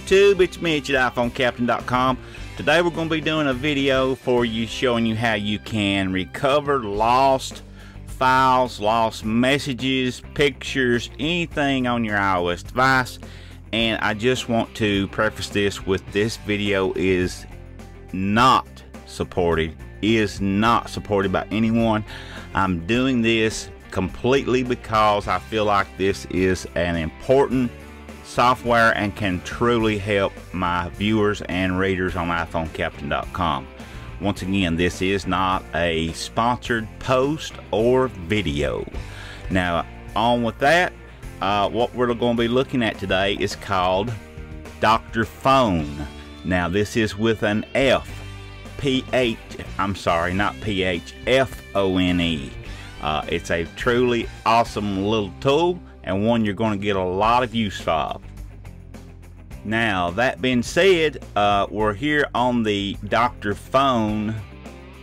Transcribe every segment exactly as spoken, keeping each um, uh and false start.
YouTube, it's Mitch at iPhone Captain dot com. Today we're going to be doing a video for you showing you how you can recover lost files, lost messages, pictures, anything on your iOS device. And I just want to preface this with this video is not supported, is not supported by anyone. I'm doing this completely because I feel like this is an important software and can truly help my viewers and readers on iPhone Captain dot com. Once again, this is not a sponsored post or video. Now, on with that, uh, what we're going to be looking at today is called Doctor Fone. Now, this is with an F. P H, I'm sorry, not P H, F O N E. Uh, it's a truly awesome little tool and one you're going to get a lot of use of. Now, that being said, uh, we're here on the Doctor Fone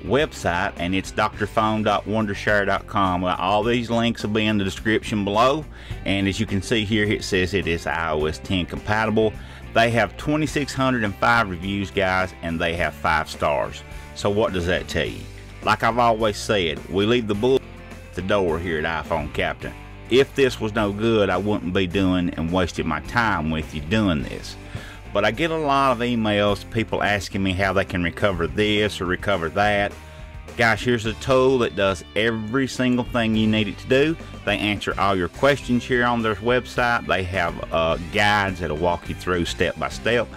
website, and it's D R fone dot wondershare dot com. All these links will be in the description below, and as you can see here, it says it is i O S ten compatible. They have two thousand six hundred five reviews, guys, and they have five stars. So what does that tell you? Like I've always said, we leave the bull at the door here at iPhone Captain. If this was no good, I wouldn't be doing and wasting my time with you doing this. But I get a lot of emails, people asking me how they can recover this or recover that. Guys, here's a tool that does every single thing you need it to do. They answer all your questions here on their website. They have uh, guides that'll walk you through step by step.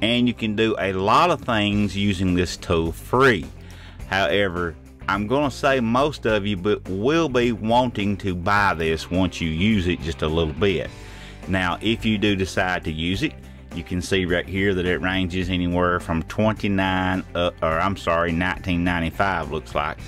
And you can do a lot of things using this tool free. However, I'm going to say most of you but will be wanting to buy this once you use it just a little bit. Now, if you do decide to use it, you can see right here that it ranges anywhere from twenty-nine uh, or I'm sorry, nineteen ninety-five looks like,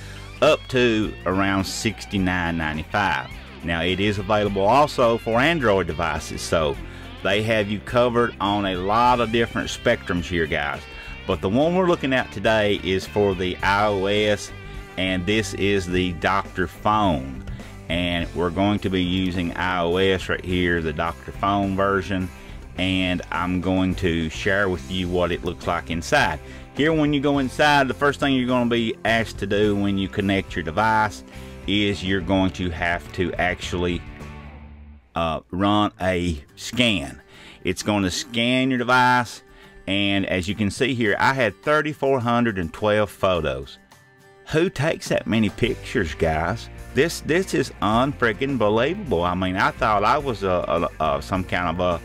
up to around sixty-nine ninety-five. Now, it is available also for Android devices, so they have you covered on a lot of different spectrums here, guys. But the one we're looking at today is for the iOS, and this is the Doctor Fone. And we're going to be using iOS right here, the Doctor Fone version, and I'm going to share with you what it looks like inside. Here, when you go inside, the first thing you're going to be asked to do when you connect your device is you're going to have to actually uh, run a scan. It's going to scan your device, and as you can see here, I had three thousand four hundred twelve photos. Who takes that many pictures, guys? This this is unfreaking believable. I mean, I thought I was a, a, a some kind of a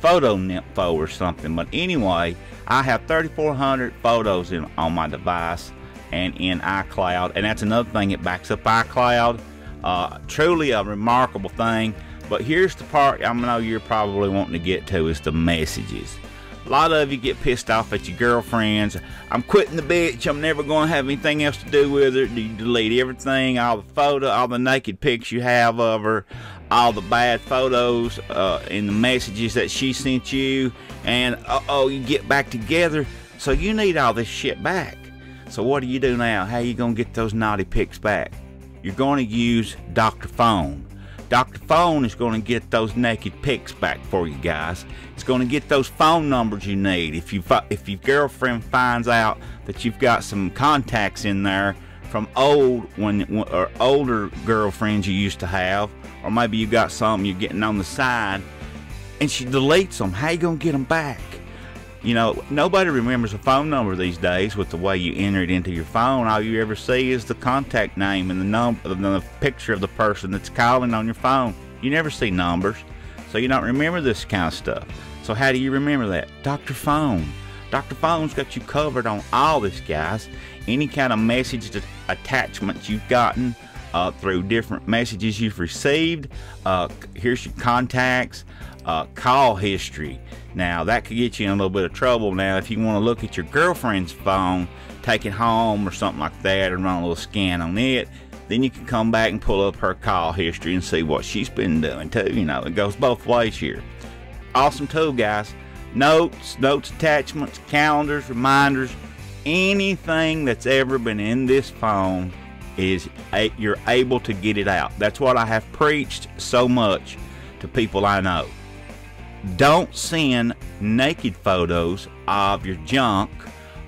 photo nympho or something, but anyway, I have three thousand four hundred photos in, on my device and in iCloud, and that's another thing, it backs up iCloud. Uh, truly a remarkable thing. But here's the part I know you're probably wanting to get to, is the messages. A lot of you get pissed off at your girlfriends. I'm quitting the bitch. I'm never going to have anything else to do with her. You delete everything, all the photo, all the naked pics you have of her, all the bad photos uh, and the messages that she sent you. And uh-oh, you get back together. So you need all this shit back. So what do you do now? How are you going to get those naughty pics back? You're going to use Doctor Fone. Doctor Fone is going to get those naked pics back for you guys. It's going to get those phone numbers you need. If you if your girlfriend finds out that you've got some contacts in there from old when or older girlfriends you used to have, or maybe you got something you're getting on the side, and she deletes them, how you gonna get them back? You know, nobody remembers a phone number these days with the way you enter it into your phone. All you ever see is the contact name and the number, the picture of the person that's calling on your phone. You never see numbers, so you don't remember this kind of stuff. So how do you remember that? Doctor Fone. Doctor Fone's got you covered on all this, guys. Any kind of message to attachments you've gotten uh, through different messages you've received. Uh, here's your contacts. Uh, call history. Now, that could get you in a little bit of trouble. Now, if you want to look at your girlfriend's phone, take it home or something like that, and run a little scan on it, then you can come back and pull up her call history and see what she's been doing too. You know, it goes both ways here. Awesome tool, guys. Notes, notes attachments, calendars, reminders, anything that's ever been in this phone is a, you're able to get it out. That's what I have preached so much to people I know. Don't send naked photos of your junk,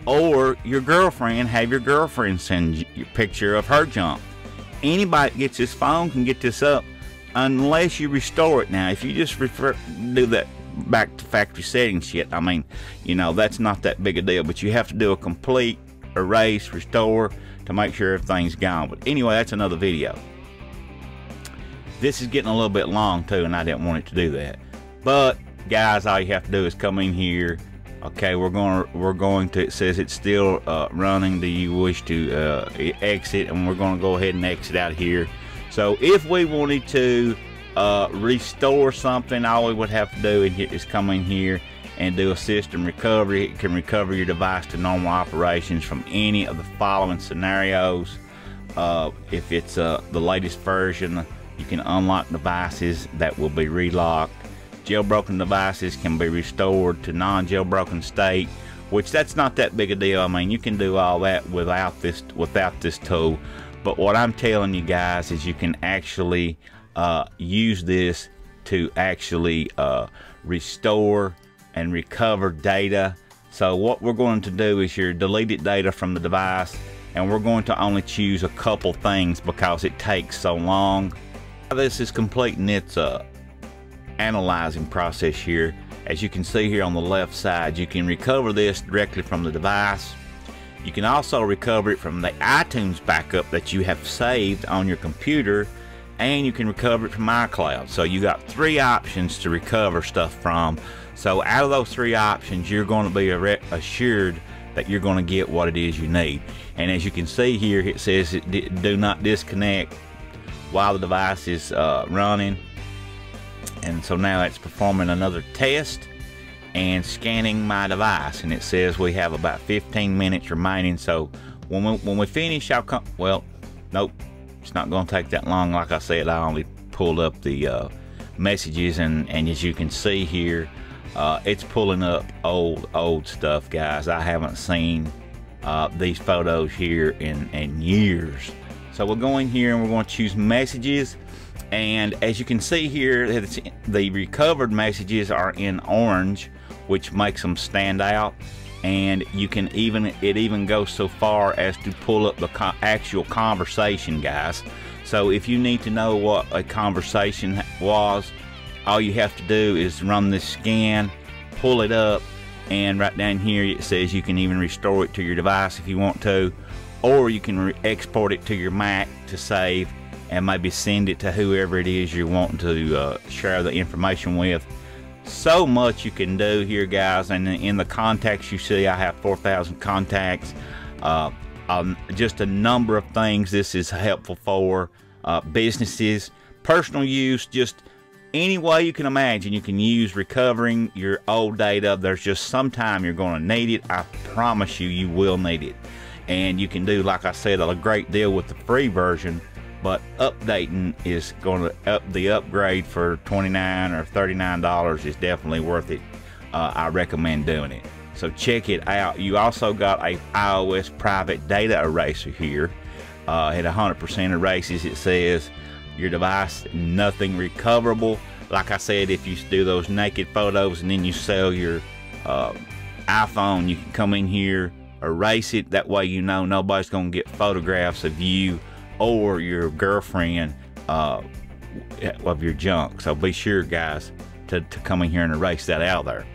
or your girlfriend, have your girlfriend send you a picture of her junk. Anybody that gets this phone can get this up unless you restore it. Now, if you just refer, do that back to factory settings shit, I mean, you know, that's not that big a deal, but you have to do a complete erase, restore to make sure everything's gone. But anyway, that's another video. This is getting a little bit long too, and I didn't want it to do that. But guys, all you have to do is come in here. Okay, we're going to, we're going to, it says it's still uh, running. Do you wish to uh, exit? And we're going to go ahead and exit out of here. So if we wanted to uh, restore something, all we would have to do is come in here and do a system recovery. It can recover your device to normal operations from any of the following scenarios. Uh, if it's uh, the latest version, you can unlock devices that will be relocked. Jailbroken devices can be restored to non-jailbroken state, which that's not that big a deal. I mean, you can do all that without this without this tool. But what I'm telling you guys is you can actually uh, use this to actually uh, restore and recover data. So what we're going to do is your deleted data from the device, and we're going to only choose a couple things because it takes so long. This is completing its uh, analyzing process here. As you can see here on the left side, you can recover this directly from the device. You can also recover it from the iTunes backup that you have saved on your computer, and you can recover it from iCloud. So you got three options to recover stuff from. So out of those three options, you're going to be assured that you're going to get what it is you need. And as you can see here, it says it do not disconnect while the device is uh, running. And so now it's performing another test and scanning my device, and it says we have about fifteen minutes remaining. So when we, when we finish, I'll come. Well, nope, it's not going to take that long. Like I said, I only pulled up the uh, messages, and and as you can see here, uh, it's pulling up old old stuff, guys. I haven't seen uh, these photos here in in years. So we'll go in here and we're going to choose messages. And as you can see here, it's, the recovered messages are in orange, which makes them stand out. And you can even, it even goes so far as to pull up the co actual conversation, guys. So if you need to know what a conversation was, all you have to do is run this scan, pull it up, and right down here it says you can even restore it to your device if you want to, or you can re export it to your Mac to save, and maybe send it to whoever it is you're wanting to uh, share the information with. So much you can do here, guys. And in the contacts, you see I have four thousand contacts. Uh, um, just a number of things this is helpful for. Uh, businesses, personal use, just any way you can imagine you can use recovering your old data. There's just some time you're gonna need it. I promise you, you will need it. And you can do, like I said, a great deal with the free version. But updating is going to up the upgrade for twenty-nine or thirty-nine dollars is definitely worth it. Uh, I recommend doing it. So check it out. You also got a iOS private data eraser here. Uh, it one hundred percent erases. It says your device, nothing recoverable. Like I said, if you do those naked photos and then you sell your uh, iPhone, you can come in here, erase it. That way you know nobody's going to get photographs of you or your girlfriend uh, of your junk. So be sure, guys, to, to come in here and erase that out there.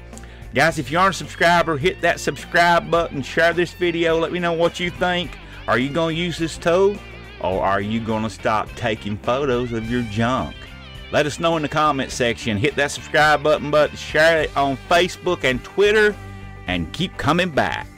Guys, if you aren't a subscriber, hit that subscribe button, share this video, let me know what you think. Are you gonna use this tool, or are you gonna stop taking photos of your junk? Let us know in the comment section. Hit that subscribe button, but share it on Facebook and Twitter, and keep coming back.